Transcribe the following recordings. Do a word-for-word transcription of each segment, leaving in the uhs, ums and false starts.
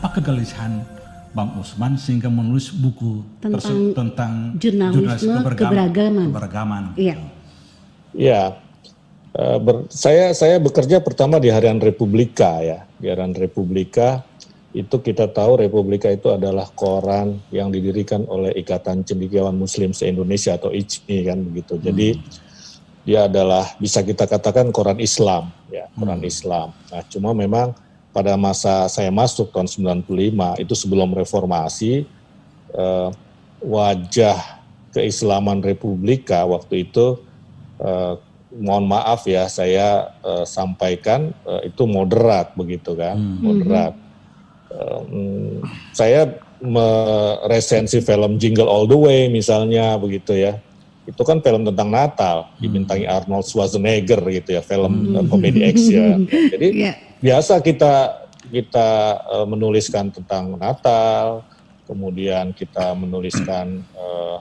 apa kegelisahan Bang Usman sehingga menulis buku tentang, tentang jurnalisme keberagaman. keberagaman. Iya. Iya. Uh, ber, saya saya bekerja pertama di harian Republika ya. Di harian Republika itu kita tahu Republika itu adalah koran yang didirikan oleh Ikatan Cendekiawan Muslim se-Indonesia atau I C M I kan begitu. Jadi hmm. dia adalah bisa kita katakan koran Islam ya, koran hmm. Islam. Nah, cuma memang pada masa saya masuk tahun sembilan puluh lima itu sebelum reformasi eh, wajah keislaman Republika waktu itu eh, mohon maaf ya saya eh, sampaikan eh, itu moderat begitu kan hmm. moderat. Eh, saya meresensi film Jingle All The Way misalnya begitu ya. Itu kan film tentang Natal dibintangi Arnold Schwarzenegger gitu ya, film hmm. komedi action. Jadi yeah. biasa kita kita uh, menuliskan tentang Natal, kemudian kita menuliskan uh,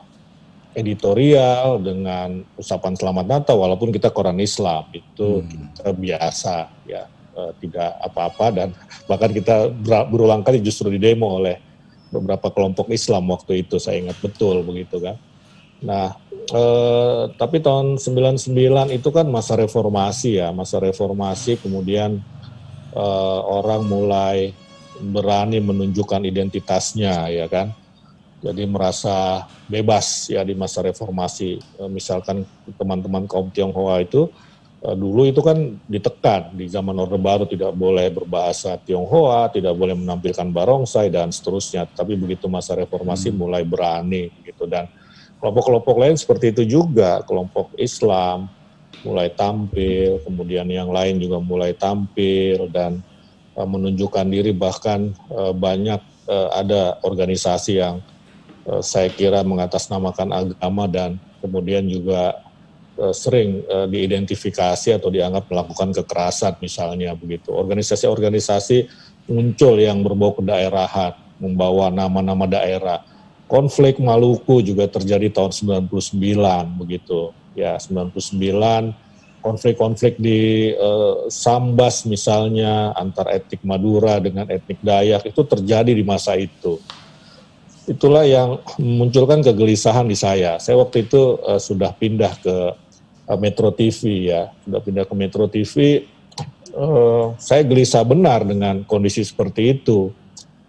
editorial dengan ucapan selamat Natal walaupun kita koran Islam itu hmm. kita biasa ya, uh, tidak apa-apa dan bahkan kita berulang kali justru didemo oleh beberapa kelompok Islam waktu itu, saya ingat betul begitu kan. Nah, eh, tapi tahun sembilan puluh sembilan itu kan masa reformasi ya, masa reformasi kemudian eh, orang mulai berani menunjukkan identitasnya ya kan. Jadi merasa bebas ya di masa reformasi. Eh, misalkan teman-teman kaum Tionghoa itu eh, dulu itu kan ditekan di zaman Orde Baru tidak boleh berbahasa Tionghoa, tidak boleh menampilkan barongsai dan seterusnya. Tapi begitu masa reformasi hmm. mulai berani gitu dan kelompok-kelompok lain seperti itu juga, kelompok Islam mulai tampil, kemudian yang lain juga mulai tampil dan uh, menunjukkan diri bahkan uh, banyak uh, ada organisasi yang uh, saya kira mengatasnamakan agama dan kemudian juga uh, sering uh, diidentifikasi atau dianggap melakukan kekerasan misalnya begitu. Organisasi-organisasi muncul yang berbau kedaerahan, membawa nama-nama daerah. Konflik Maluku juga terjadi tahun sembilan puluh sembilan begitu. Ya, sembilan puluh sembilan konflik-konflik di uh, Sambas misalnya antar etnik Madura dengan etnik Dayak itu terjadi di masa itu. Itulah yang memunculkan kegelisahan di saya. Saya waktu itu uh, sudah pindah ke uh, Metro T V ya, sudah pindah ke Metro T V. Uh, saya gelisah benar dengan kondisi seperti itu.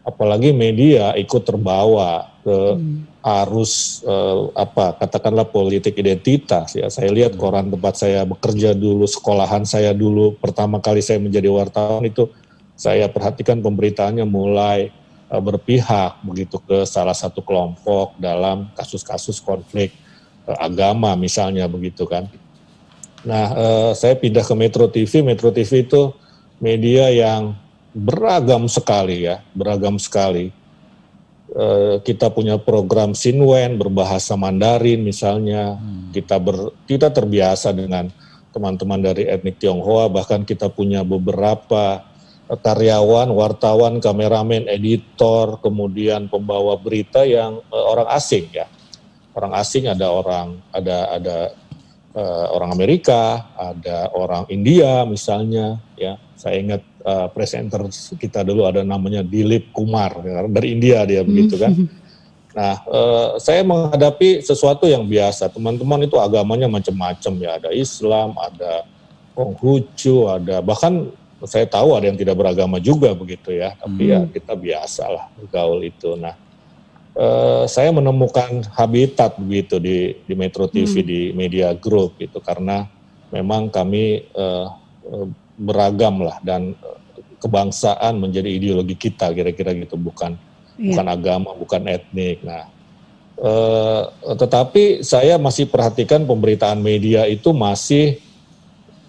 Apalagi media ikut terbawa ke hmm. arus eh, apa katakanlah politik identitas ya. Saya lihat koran tempat saya bekerja dulu, sekolahan saya dulu, pertama kali saya menjadi wartawan itu saya perhatikan pemberitaannya mulai eh, berpihak begitu ke salah satu kelompok dalam kasus-kasus konflik eh, agama misalnya begitu kan. Nah eh, saya pindah ke Metro T V. Metro T V itu media yang beragam sekali ya, beragam sekali. E, kita punya program Sinwen berbahasa Mandarin misalnya. Hmm. Kita ber, kita terbiasa dengan teman-teman dari etnik Tionghoa. Bahkan kita punya beberapa karyawan, wartawan, kameramen, editor, kemudian pembawa berita yang e, orang asing ya. Orang asing ada orang ada ada e, orang Amerika, ada orang India misalnya ya. Saya ingat. Uh, presenter kita dulu ada namanya Dilip Kumar dari India dia begitu kan. Nah uh, saya menghadapi sesuatu yang biasa. Teman-teman itu agamanya macam-macam ya, ada Islam, ada Konghucu, ada bahkan saya tahu ada yang tidak beragama juga begitu ya. Tapi hmm. ya kita biasalah gaul itu. Nah uh, saya menemukan habitat begitu di di Metro T V hmm. di Media Group itu karena memang kami uh, uh, beragam lah dan kebangsaan menjadi ideologi kita kira-kira gitu, bukan yeah. bukan agama, bukan etnik. Nah, eh, tetapi saya masih perhatikan pemberitaan media itu masih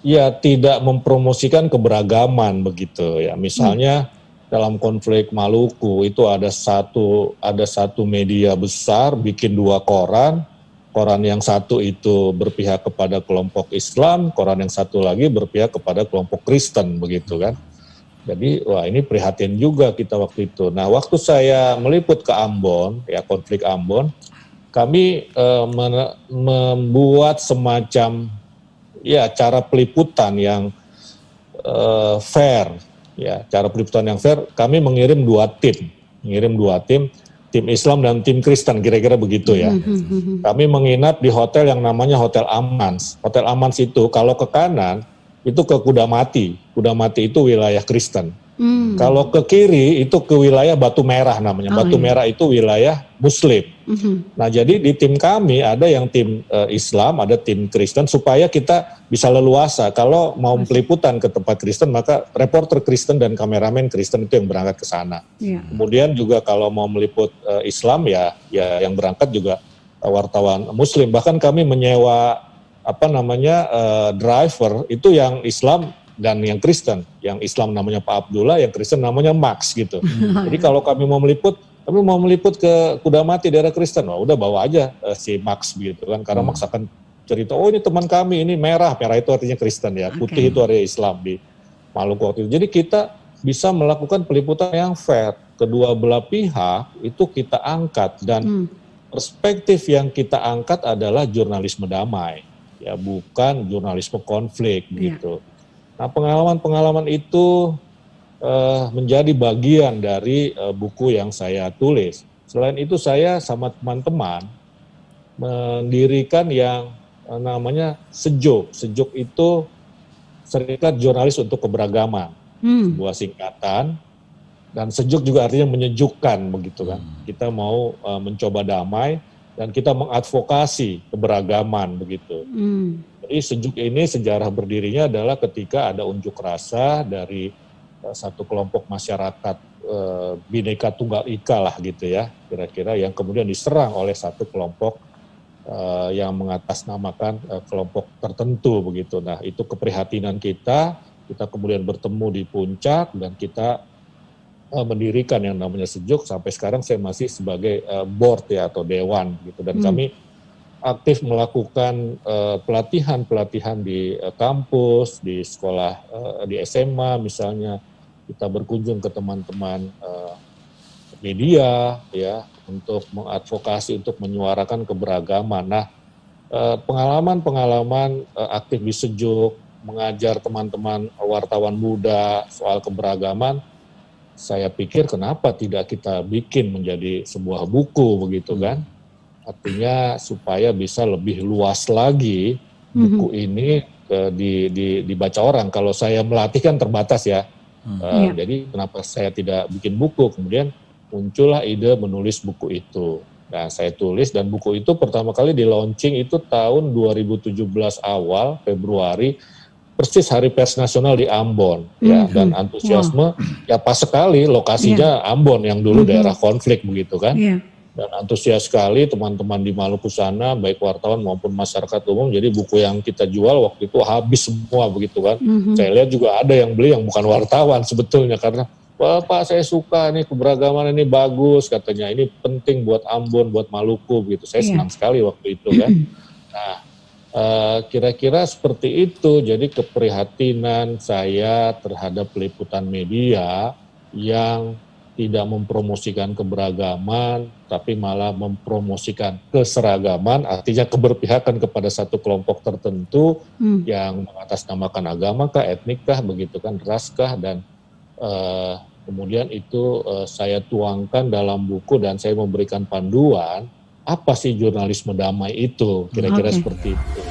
ya tidak mempromosikan keberagaman begitu ya. Misalnya hmm. dalam konflik Maluku itu ada satu ada satu media besar bikin dua koran. Koran yang satu itu berpihak kepada kelompok Islam, koran yang satu lagi berpihak kepada kelompok Kristen, begitu kan. Jadi, wah ini prihatin juga kita waktu itu. Nah, waktu saya meliput ke Ambon, ya konflik Ambon, kami eh, men- membuat semacam ya cara peliputan yang eh, fair, ya cara peliputan yang fair, kami mengirim dua tim, mengirim dua tim, tim Islam dan tim Kristen, kira-kira begitu ya. Kami menginap di hotel yang namanya Hotel Amans. Hotel Amans itu kalau ke kanan itu ke Kudamati, Kudamati itu wilayah Kristen. Hmm. Kalau ke kiri itu ke wilayah Batu Merah namanya. Oh, Batu iya. Merah itu wilayah Muslim. Mm-hmm. Nah jadi di tim kami ada yang tim uh, Islam, ada tim Kristen supaya kita bisa leluasa. Kalau mau peliputan ke tempat Kristen maka reporter Kristen dan kameramen Kristen itu yang berangkat ke sana. Yeah. Kemudian juga kalau mau meliput uh, Islam ya, ya yang berangkat juga uh, wartawan Muslim. Bahkan kami menyewa apa namanya uh, driver itu yang Islam dan yang Kristen, yang Islam namanya Pak Abdullah, yang Kristen namanya Max gitu. Jadi kalau kami mau meliput, kami mau meliput ke Kudamati daerah Kristen, wah udah bawa aja uh, si Max gitu kan, karena hmm. Max akan cerita, oh ini teman kami, ini merah, merah itu artinya Kristen ya, putih okay. itu artinya Islam di Maluku waktu itu. Jadi kita bisa melakukan peliputan yang fair, kedua belah pihak itu kita angkat dan hmm. perspektif yang kita angkat adalah jurnalisme damai, ya bukan jurnalisme konflik yeah. gitu. Nah, pengalaman-pengalaman itu uh, menjadi bagian dari uh, buku yang saya tulis. Selain itu, saya sama teman-teman mendirikan yang uh, namanya Sejuk. Sejuk itu Serikat Jurnalis untuk Keberagaman, hmm. sebuah singkatan. Dan sejuk juga artinya menyejukkan, begitu kan. Hmm. Kita mau uh, mencoba damai dan kita mengadvokasi keberagaman, begitu. Hmm. Jadi Sejuk ini sejarah berdirinya adalah ketika ada unjuk rasa dari uh, satu kelompok masyarakat uh, Bhinneka Tunggal Ika lah gitu ya, kira-kira yang kemudian diserang oleh satu kelompok uh, yang mengatasnamakan uh, kelompok tertentu begitu. Nah itu keprihatinan kita, kita kemudian bertemu di puncak dan kita uh, mendirikan yang namanya Sejuk. Sampai sekarang saya masih sebagai uh, board ya atau dewan gitu dan hmm. kami aktif melakukan uh, pelatihan-pelatihan di uh, kampus, di sekolah, uh, di S M A misalnya. Kita berkunjung ke teman-teman uh, media ya untuk mengadvokasi, untuk menyuarakan keberagaman. Nah, uh, pengalaman-pengalaman uh, aktif di Sejuk, mengajar teman-teman wartawan muda soal keberagaman, saya pikir kenapa tidak kita bikin menjadi sebuah buku begitu kan. Artinya supaya bisa lebih luas lagi buku mm-hmm. ini uh, di, di, dibaca orang. Kalau saya melatih kan terbatas ya. Mm. Uh, yeah. Jadi kenapa saya tidak bikin buku? Kemudian muncullah ide menulis buku itu. Nah saya tulis dan buku itu pertama kali di launching itu tahun dua ribu tujuh belas awal, Februari, persis Hari Pers Nasional di Ambon. Mm-hmm. ya Dan antusiasme wow. ya pas sekali lokasinya yeah. Ambon yang dulu mm-hmm. daerah konflik begitu kan. Yeah. Dan antusias sekali teman-teman di Maluku sana, baik wartawan maupun masyarakat umum. Jadi buku yang kita jual waktu itu habis semua begitu kan. Mm-hmm. Saya lihat juga ada yang beli yang bukan wartawan sebetulnya karena, wah Pak saya suka nih keberagaman ini bagus katanya. Ini penting buat Ambon, buat Maluku begitu. Saya yeah. senang sekali waktu itu kan. Nah uh, kira-kira seperti itu. Jadi keprihatinan saya terhadap peliputan media yang tidak mempromosikan keberagaman, tapi malah mempromosikan keseragaman, artinya keberpihakan kepada satu kelompok tertentu hmm. yang mengatasnamakan agama kah, etnik kah, begitu kan, ras kah, dan uh, kemudian itu uh, saya tuangkan dalam buku dan saya memberikan panduan, apa sih jurnalisme damai itu, kira-kira okay. seperti itu.